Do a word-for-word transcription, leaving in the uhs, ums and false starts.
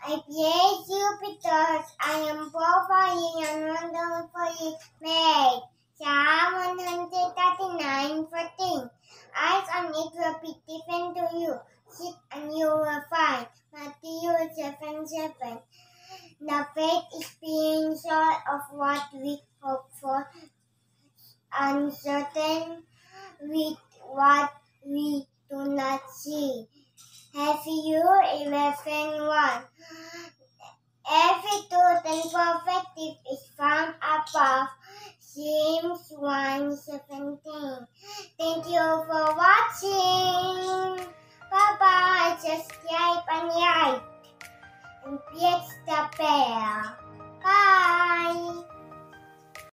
I praise you because I am poor for you and wonderfully made. Psalm one thirty-nine, fourteen. Eyes on it will be given to you. Seek and you will find. Matthew seven, seven. The faith is being sure of what we hope for, uncertain with what we do not see. Happy you, eleven one. Every good and perfect gift is found above. James one, seventeen. Thank you for watching. Bye-bye. Subscribe and like. And press the bell. Bye.